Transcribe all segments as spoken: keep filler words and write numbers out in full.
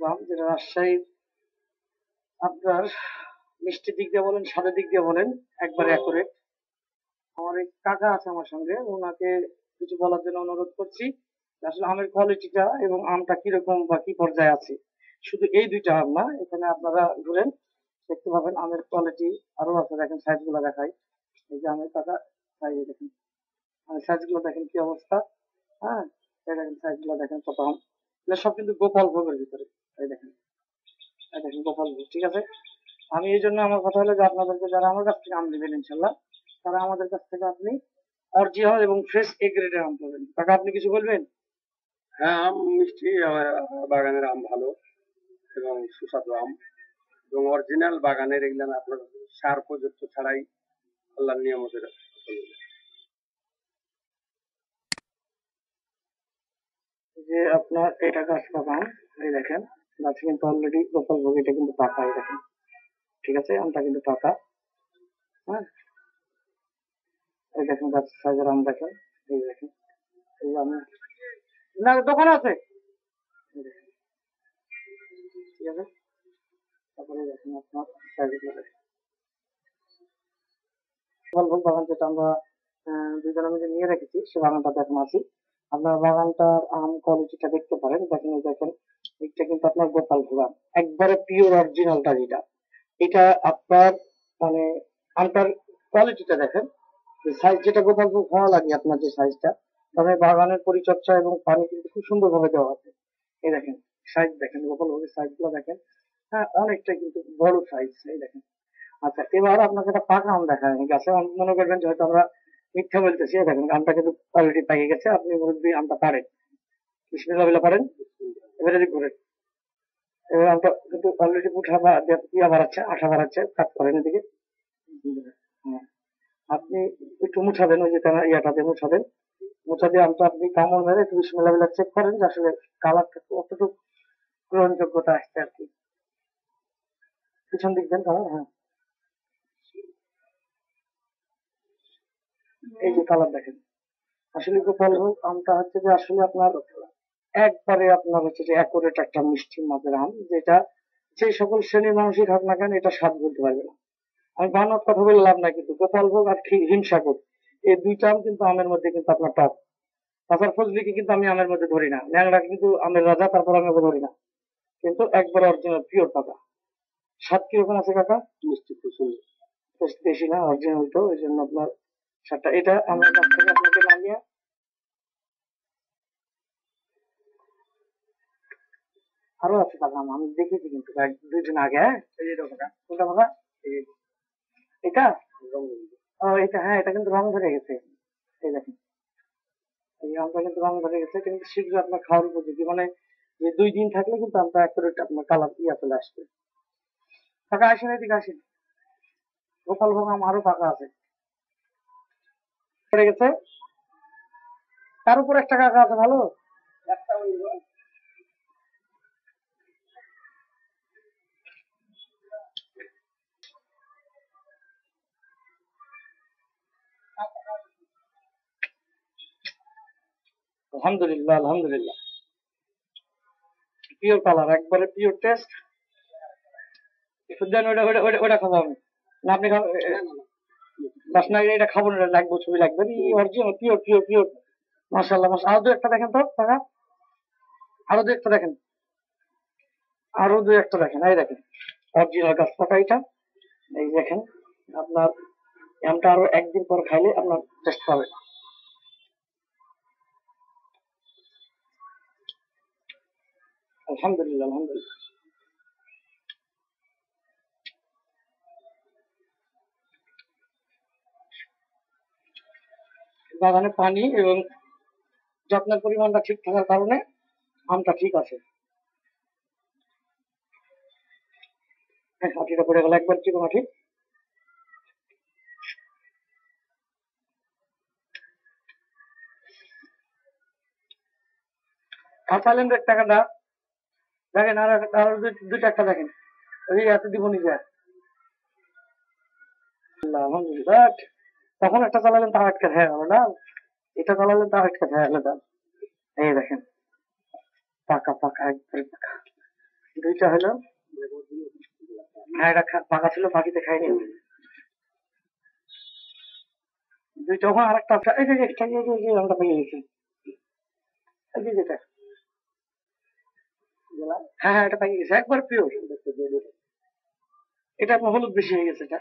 বা যেটা রাজশাহীর আপনার মিষ্টির দিক দিয়ে বলেন, স্বাদের দিক দিয়ে বলেন, একবারে অ্যাকুরেট। আমার এক কাকা আছে আমার সঙ্গে, ওনাকে কিছু বলার জন্য অনুরোধ করছি আসলে আমের কোয়ালিটিটা এবং আমটা কিরকম বা কি পর্যায়ে আছে। শুধু এই দুইটা আম না, এখানে আপনারা ঘুরেন দেখতে পাবেন আমের কোয়ালিটি আরো আছে। দেখেন সাইজ গুলা দেখাই, এই যে আমের কাকা সাইজ দেখেন, আমের সাইজ গুলো দেখেন কি অবস্থা। হ্যাঁ দেখেন সাইজ গুলো দেখেন কত আম, এটা সব কিন্তু গোপাল ভোগের ভিতরে। এই দেখেন এই দেখেন গোপাল ভোগ। ঠিক আছে, আমি এই জন্য আমার কথা হলো যে আপনাদেরকে যারা আমার কাছ থেকে আম নেবেন ইনশাল্লাহ তারা আমাদের কাছ থেকে আপনি অরিজিনাল এবং ফ্রেশ এ গ্রেডের আম পাবেন। কাকা আপনি কিছু বলবেন? হ্যাঁ, আম মিষ্টি, আমার বাগানের আম ভালো এবং সুস্বাদু আম এবং অরিজিনাল বাগানের। এগুলো আপনার সার প্রযুক্ত ছাড়াই আল্লাহর নিয়ামতে। যে আপনার এটা গাছ পাকা আম, এই দেখেন গাছ কিন্তু অলরেডি গোপাল ভোগ, এটা কিন্তু পাকা। এই দেখেন, ঠিক আছে, আমটা কিন্তু পাকা। হ্যাঁ এই দেখেন গাছ সাইজের আম দেখেন। এই দেখেন এই আম না দোকান আছে। ঠিক আছে, তারপরে দেখেন আপনার গোপালভোগ বাগান যেটা আমরা দুজন মিলে নিয়ে রেখেছি সে বাগানটা দেখেন আছি। আপনার বাগানটার আম কোয়ালিটিটা দেখতে পারেন। দেখেন দেখেন এটা কিন্তু আপনার গোপালভোগ আম, একবারে পিওর অরিজিনালটা যেটা। এটা আপনার মানে আমটার কোয়ালিটিটা দেখেন, সাইজ যেটা গোপালভোগ হওয়া লাগে আপনার যে সাইজটা, তবে বাগানের পরিচর্যা এবং পানি কিন্তু খুব সুন্দর ভাবে দেওয়া আছে। এই দেখেন সাইজ দেখেন গোপালভোগের সাইজ গুলো দেখেন। হ্যাঁ অনেকটা কিন্তু বড় সাইজ। এই দেখেন, আচ্ছা এবার আপনাকে একটা পাকা আম দেখায় গাছে, মনে করবেন যে হয়তো আমরা মিথ্যা বলতেছি। দেখেন আমটা কিন্তু অলরেডি পাকে গেছে। আপনি মুরব্বী আমটা পারেন, বিসমিল্লাহ বলে পারেন। এবারে ঘুরেন, এবার আমটা কিন্তু অলরেডি উঠা বা ইয়া বাড়াচ্ছে, আঠা বাড়াচ্ছে, কাট করেন এদিকে। হ্যাঁ আপনি একটু মুছাবেন, ওই যে তারা ইয়াটাতে মুছাবেন, মোচা দিয়ে আমটা আপনি কামড় মেরে একটু বিসমিল্লাহ বলে চেক করেন যে আসলে কালারটা কতটুকু গ্রহণযোগ্যতা আসছে আর কি। পিছন দিক দেন কালার। হ্যাঁ এই যে কালার দেখেন, আসলে গোপালভোগ আমটা হচ্ছে যে আসলে আপনার একবারে আপনার হচ্ছে যে অ্যাকুরেট একটা মিষ্টি মাঝের আম, যেটা যে সকল শ্রেণীর মানুষই খাক না কেন এটা স্বাদ বলতে পারবে না। আমি বানানোর কথা বলে লাভ নাই, কিন্তু গোপালভোগ আর হিমসাগর এই দুইটা আম কিন্তু আমের মধ্যে কিন্তু আপনার টপ। তাছাড়া ফজলিকে কিন্তু আমি আমের মধ্যে ধরি না, ন্যাংরা কিন্তু আমের রাজা, তারপর আমি ওকে ধরি না, কিন্তু একবারে অরিজিনাল পিওর পাতা। স্বাদ কিরকম আছে কাকা? মিষ্টি প্রচুর, বেশি না, অরিজিনাল তো, এই জন্য আপনার স্বাদটা। এটা আমার কাছ থেকে আপনাকে নামিয়ে আরো আছে কাকা, আমি দেখেছি কিন্তু দুইজন আগে। হ্যাঁ এই কাকা, কোনটা কাকা? এটা এটা হ্যাঁ এটা কিন্তু রং ধরে গেছে। এই দেখেন এই আমটা কিন্তু রং ধরে গেছে, কিন্তু শীঘ্র আপনার খাওয়ার উপযোগী, মানে যে দুই দিন থাকলে কিন্তু আমটা অ্যাকুরেট আপনার কালার ইয়া চলে আসবে। কাকা আসেন এদিকে আসেন, গোপালভোগ আম আরো পাকা আছে ধরে গেছে। তার উপর একটা কাকা আছে ভালো একটা, আলহামদুলিল্লাহ আলহামদুলিল্লাহ পিওর কালার, একবারে পিওর টেস্ট। ওটা খাবো আমি না, আপনি খাবেন? এটা খাবো না, এটা লাগবে, ছবি লাগবে। পিওর পিওর পিওর, মাশাআল্লাহ মাশাআল্লাহ। আরো দু একটা দেখেন তো টাকা, আরো দু একটা দেখেন, আরো দু একটা দেখেন। এই দেখেন অরিজিনাল গাছ পাকা এটা। এই দেখেন আপনার আমটা আরো একদিন পর খাইলে আপনার টেস্ট পাবে। আলহামদুলিল্লাহ আলহামদুলিল্লাহ। বাগানে পানি এবং যত্নের পরিমাণটা ঠিক থাকার কারণে আমটা ঠিক আছে। হাঁটিটা পড়ে গেল একবার, ঠিক হাঁটি। কাঁচালেন টাকাটা দেখেন, আর আরো দুইটা একটা দেখেন। ওই এত দিব নিজে আলহামদুলিল্লাহ। তখন একটা চালালেন তার আটকে হ্যাঁ হলো না, এটা চালালেন তার আটকে হ্যাঁ হলো না। এই দেখেন পাকা পাকা একবারে পাকা, দুইটা হলো আরেকটা পাকা ছিল বাকিতে খাইনি দুইটা ওখানে আরেকটা আছে এই যে একটা এই যে আমরা পেয়ে গেছি এই যে যেটা হ্যাঁ হ্যাঁ এটা পেয়ে গেছে একবার পিওর এটা হলুদ বেশি হয়ে গেছে এটা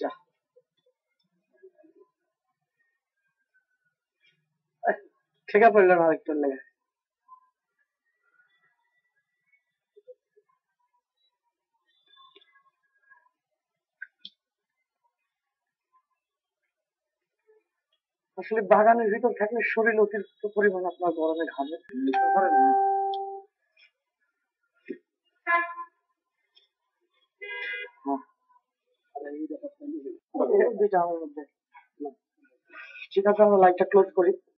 যা ঠেকা পড়লো না আরেকটু লাগে আসলে বাগানের ভিতর থাকলে শরীর অতিরিক্ত পরিমাণ আপনার গরমে ঘামে ঠিক আছে আমরা লাইটটা ক্লোজ করি